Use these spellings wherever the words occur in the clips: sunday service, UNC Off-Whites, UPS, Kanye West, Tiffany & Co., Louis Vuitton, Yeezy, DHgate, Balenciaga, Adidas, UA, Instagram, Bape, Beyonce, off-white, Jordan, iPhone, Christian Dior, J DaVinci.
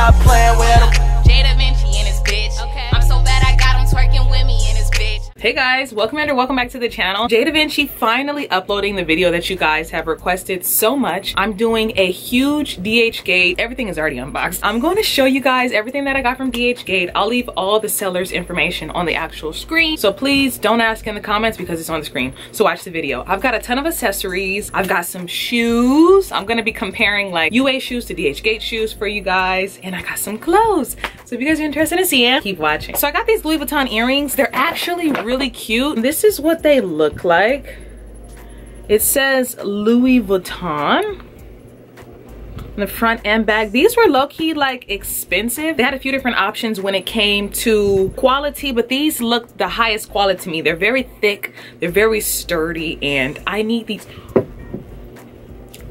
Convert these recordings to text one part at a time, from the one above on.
stop playing with him. J DaVinci and his bitch. Okay. I'm so bad I got him twerking with me and his bitch. Hey guys, welcome back to the channel. J DaVinci finally uploading the video that you guys have requested so much. I'm doing a huge DHgate. Everything is already unboxed. I'm going to show you guys everything that I got from DHgate. I'll leave all the seller's information on the actual screen, so please don't ask in the comments because it's on the screen. So watch the video. I've got a ton of accessories. I've got some shoes. I'm going to be comparing like UA shoes to DHgate shoes for you guys. And I got some clothes. So if you guys are interested in seeing them, keep watching. So I got these Louis Vuitton earrings. They're actually really cute. This is what they look like. It says Louis Vuitton on the front and back. These were low-key like expensive. They had a few different options when it came to quality, but these look the highest quality to me. They're very thick, they're very sturdy, and I need these.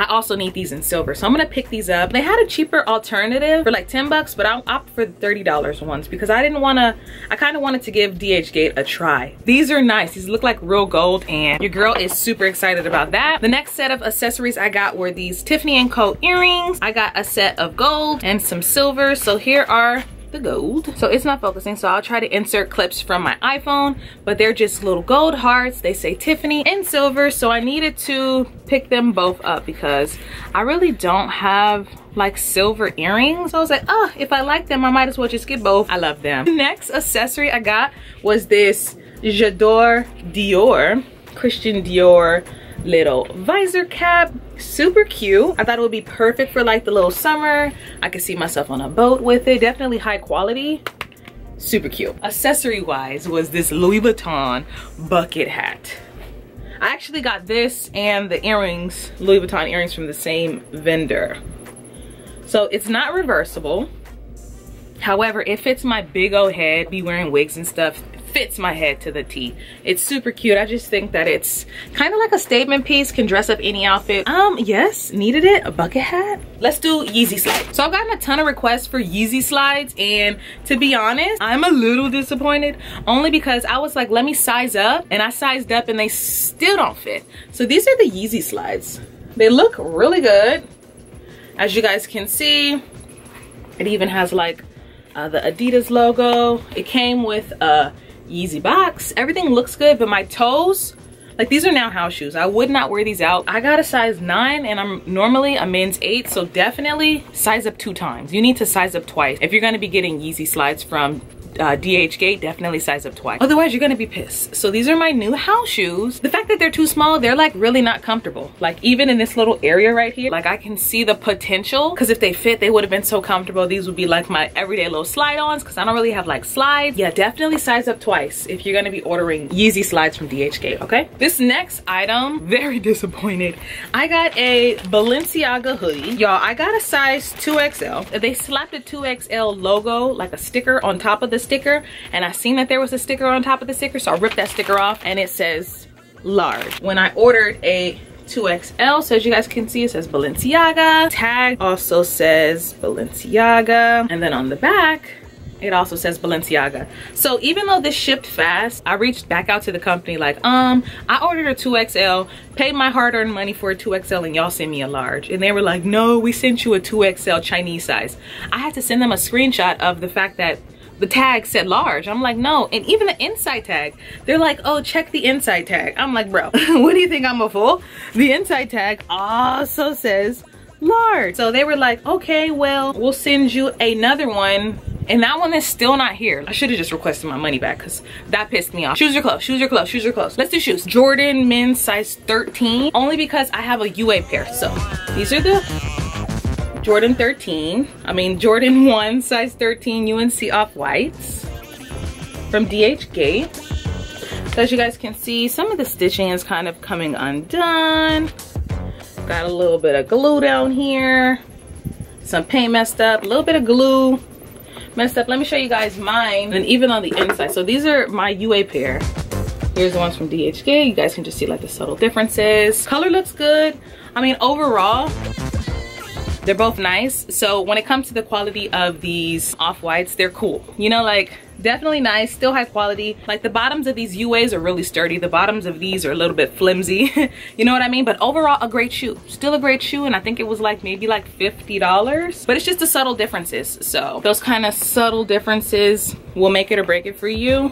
I also need these in silver, so I'm gonna pick these up. They had a cheaper alternative for like 10 bucks, but I'll opt for the $30 ones because I didn't wanna, I kinda wanted to give DHgate a try. These are nice, these look like real gold, and your girl is super excited about that. The next set of accessories I got were these Tiffany & Co. earrings. I got a set of gold and some silver, so here are the gold. So it's not focusing, so I'll try to insert clips from my iPhone, but they're just little gold hearts. They say Tiffany and silver, so I needed to pick them both up because I really don't have like silver earrings. So I was like, oh, if I like them, I might as well just get both. I love them. The next accessory I got was this Christian Dior little visor cap. Super cute. I thought it would be perfect for like the little summer. I could see myself on a boat with it. Definitely high quality. Super cute. Accessory wise was this Louis Vuitton bucket hat. I actually got this and the earrings, Louis Vuitton earrings, from the same vendor. So it's not reversible. However, it fits my big old head. Be wearing wigs and stuff. Fits my head to the T. It's super cute. I just think that it's kind of like a statement piece, can dress up any outfit. Yes, needed it, a bucket hat. Let's do Yeezy slides. So I've gotten a ton of requests for Yeezy slides, and to be honest, I'm a little disappointed only because I was like, let me size up, and I sized up and they still don't fit. So these are the Yeezy slides. They look really good. As you guys can see, it even has like the Adidas logo. It came with a Yeezy box. Everything looks good, but my toes, like these are now house shoes. I would not wear these out. I got a size 9 and I'm normally a men's 8, so definitely size up 2 times. You need to size up twice. If you're gonna be getting Yeezy slides from DHgate, definitely size up twice. Otherwise, you're gonna be pissed. So these are my new house shoes. The fact that they're too small, they're like really not comfortable. Like even in this little area right here, like I can see the potential, because if they fit, they would have been so comfortable. These would be like my everyday little slide-ons because I don't really have like slides. Yeah, definitely size up twice if you're gonna be ordering Yeezy slides from DHgate, okay? This next item, very disappointed. I got a Balenciaga hoodie. Y'all, I got a size 2XL. They slapped a 2XL logo, like a sticker on top of this sticker, and I seen that there was a sticker on top of the sticker, so I ripped that sticker off and it says large. When I ordered a 2XL, so as you guys can see, it says Balenciaga. Tag also says Balenciaga, and then on the back it also says Balenciaga. So even though this shipped fast, I reached back out to the company like, I ordered a 2XL, paid my hard-earned money for a 2XL, and y'all sent me a large. And they were like, no, we sent you a 2XL Chinese size. I had to send them a screenshot of the fact that the tag said large. I'm like, no. And even the inside tag, they're like, oh, check the inside tag. I'm like, bro, what do you think, I'm a fool? The inside tag also says large. So they were like, okay, well, we'll send you another one. And that one is still not here. I should have just requested my money back because that pissed me off. Shoes are close, shoes are close, shoes are close. Let's do shoes. Jordan men's size 13, only because I have a UA pair. So these are the Jordan 1, size 13, UNC Off-Whites from DHgate. So as you guys can see, some of the stitching is kind of coming undone. Got a little bit of glue down here. Some paint messed up, a little bit of glue messed up. Let me show you guys mine, and even on the inside. So these are my UA pair. Here's the ones from DHgate. You guys can just see like the subtle differences. Color looks good. I mean, overall, They're both nice. So when it comes to the quality of these off-whites, they're cool. You know, like, definitely nice, still high quality. Like, the bottoms of these UAs are really sturdy. The bottoms of these are a little bit flimsy. You know what I mean? But overall, a great shoe. Still a great shoe, and I think it was like maybe like $50. But it's just the subtle differences. So those kind of subtle differences will make it or break it for you.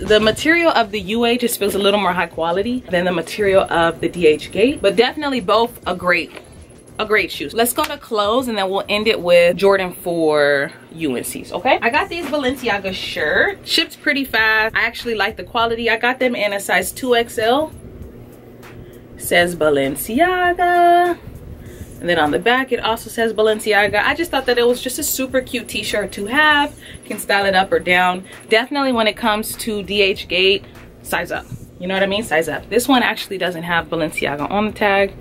The material of the UA just feels a little more high quality than the material of the DHgate, but definitely both a great shoe. Let's go to clothes and then we'll end it with Jordan for UNCs, okay? I got these Balenciaga shirts. Ships pretty fast. I actually like the quality. I got them in a size 2XL. Says Balenciaga. And then on the back, it also says Balenciaga. I just thought that it was just a super cute t-shirt to have. Can style it up or down. Definitely when it comes to DHgate, size up. You know what I mean? Size up. This one actually doesn't have Balenciaga on the tag.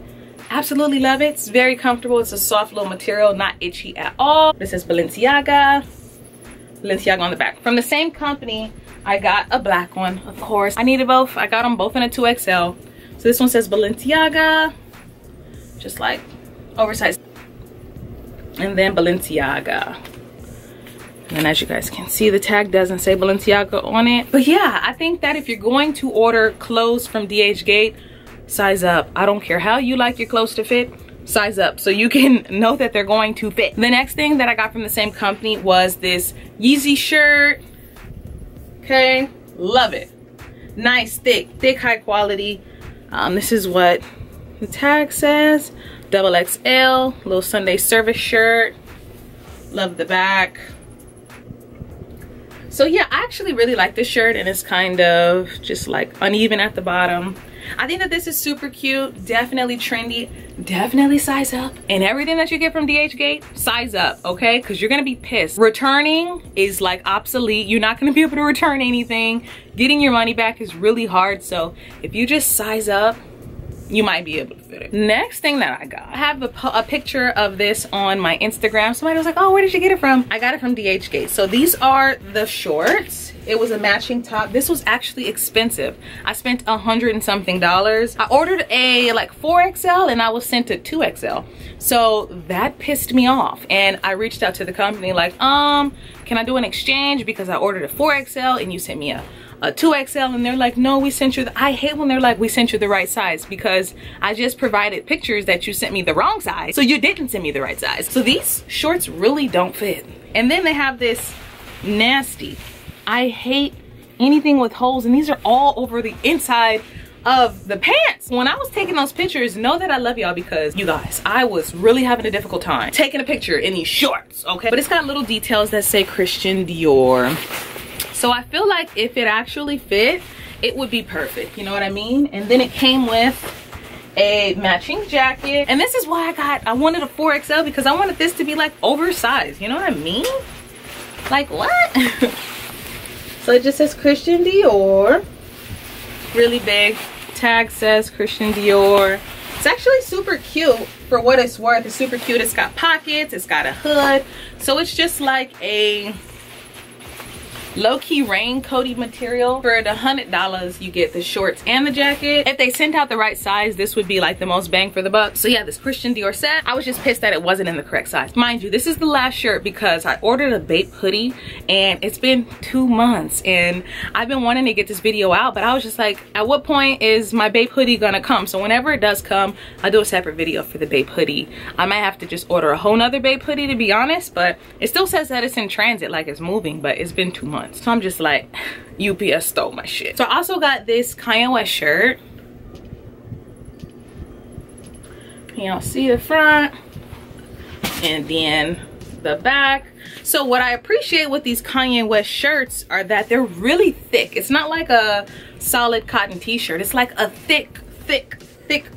Absolutely love it. It's very comfortable. It's a soft little material, not itchy at all. This is Balenciaga on the back. From the same company, I got a black one, of course. I needed both. I got them both in a 2XL. So this one says Balenciaga, just like oversized. And then Balenciaga. And as you guys can see, the tag doesn't say Balenciaga on it. But yeah, I think that if you're going to order clothes from DHgate, size up. I don't care how you like your clothes to fit, size up so you can know that they're going to fit. The next thing that I got from the same company was this Yeezy shirt. Okay, love it. Nice, thick, high quality. This is what the tag says. XXL, little Sunday service shirt. Love the back. So yeah, I actually really like this shirt, and it's kind of just like uneven at the bottom. I think that this is super cute, definitely trendy, definitely size up. And everything that you get from DHgate, size up, okay? Because you're gonna be pissed. Returning is like obsolete. You're not gonna be able to return anything. Getting your money back is really hard. So if you just size up, you might be able to fit it. Next thing that I got, I have a picture of this on my Instagram. Somebody was like, oh, where did you get it from? I got it from DHgate. So these are the shorts. It was a matching top. This was actually expensive. I spent $100 and something. I ordered a like 4XL and I was sent a 2XL. So that pissed me off. And I reached out to the company like, can I do an exchange? Because I ordered a 4XL and you sent me a 2XL, and they're like, no, we sent you the, I hate when they're like, we sent you the right size, because I just provided pictures that you sent me the wrong size, so you didn't send me the right size. So these shorts really don't fit. And then they have this nasty, I hate anything with holes, and these are all over the inside of the pants. When I was taking those pictures, know that I love y'all, because you guys, I was really having a difficult time taking a picture in these shorts, okay? But it's got little details that say Christian Dior. So I feel like if it actually fit, it would be perfect. You know what I mean? And then it came with a matching jacket. And this is why I wanted a 4XL, because I wanted this to be like oversized. You know what I mean? Like what? So it just says Christian Dior. Really big. Tag says Christian Dior. It's actually super cute for what it's worth. It's super cute. It's got pockets. It's got a hood. So it's just like a low-key raincoaty material. For the $100 you get the shorts and the jacket. If they sent out the right size, this would be like the most bang for the buck. So yeah, this Christian Dior set, I was just pissed that it wasn't in the correct size. Mind you, this is the last shirt, because I ordered a Bape hoodie and it's been 2 months, and I've been wanting to get this video out, but I was just like, at what point is my Bape hoodie gonna come? So whenever it does come, I'll do a separate video for the Bape hoodie. I might have to just order a whole nother Bape hoodie, to be honest, but it still says that it's in transit, like it's moving, but it's been 2 months. So I'm just like, UPS stole my shit. So I also got this Kanye West shirt. Can y'all see the front? And then the back. So what I appreciate with these Kanye West shirts are that they're really thick. It's not like a solid cotton t-shirt. It's like a thick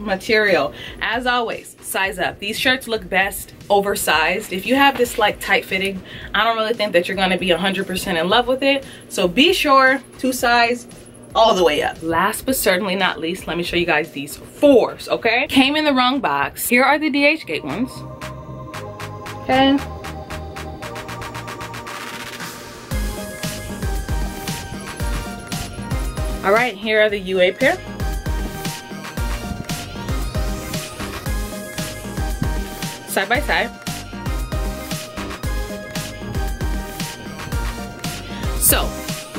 material. As always, size up. These shirts look best oversized. If you have this like tight fitting, I don't really think that you're going to be 100% in love with it, so be sure to size all the way up. Last but certainly not least, let me show you guys these 4s. Okay, came in the wrong box. Here are the DHgate ones. Okay, all right, here are the UA pair. side by side. So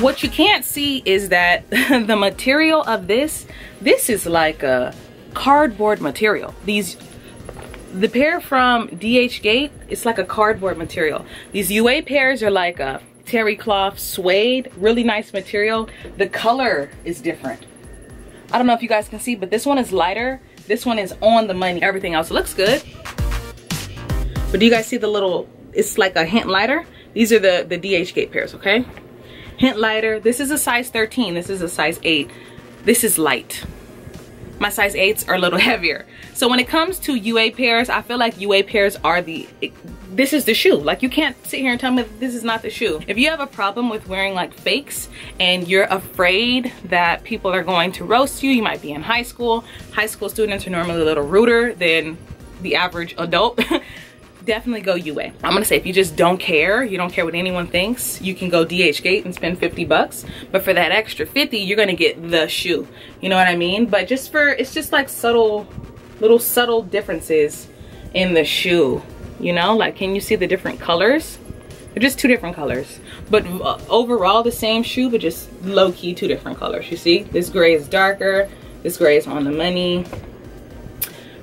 what you can't see is that the material of this is like a cardboard material. The pair from DHgate, it's like a cardboard material. These UA pairs are like a terry cloth suede, really nice material. The color is different. I don't know if you guys can see, but this one is lighter. This one is on the money. Everything else looks good. But do you guys see the little, it's like a hint lighter? These are the DHgate pairs, okay? Hint lighter. This is a size 13. This is a size 8. This is light. My size 8s are a little heavier. So when it comes to UA pairs, I feel like UA pairs are this is the shoe. Like, you can't sit here and tell me that this is not the shoe. If you have a problem with wearing like fakes and you're afraid that people are going to roast you, you might be in high school. High school students are normally a little ruder than the average adult. Definitely go UA. I'm gonna say, if you just don't care, you don't care what anyone thinks, you can go DHgate and spend 50 bucks. But for that extra 50, you're gonna get the shoe. You know what I mean? But just for, it's just like subtle, little subtle differences in the shoe. You know, like, can you see the different colors? They're just two different colors, but overall the same shoe, but just low-key two different colors. You see, this gray is darker, this gray is on the money.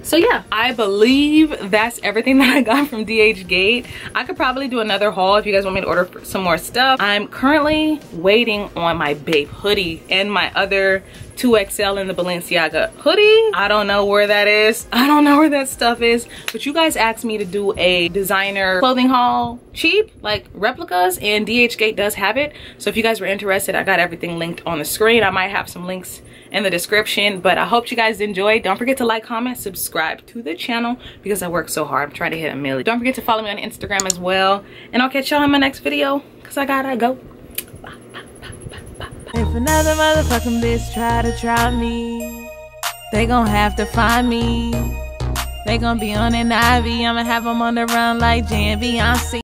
So yeah, I believe that's everything that I got from DHgate. I could probably do another haul if you guys want me to order some more stuff. I'm currently waiting on my Bape hoodie and my other 2XL in the Balenciaga hoodie. I don't know where that is. I don't know where that stuff is, but you guys asked me to do a designer clothing haul, cheap, like replicas, and DHgate does have it. So if you guys were interested, I got everything linked on the screen. I might have some links in the description, but I hope you guys enjoyed. Don't forget to like, comment, subscribe to the channel, because I work so hard. I'm trying to hit 1 million. Don't forget to follow me on Instagram as well, and I'll catch y'all in my next video, because I gotta go. If another motherfucking bitch try to try me, they gon' have to find me. They gon' be on an IV, I'ma have them on the run like Jan Beyonce.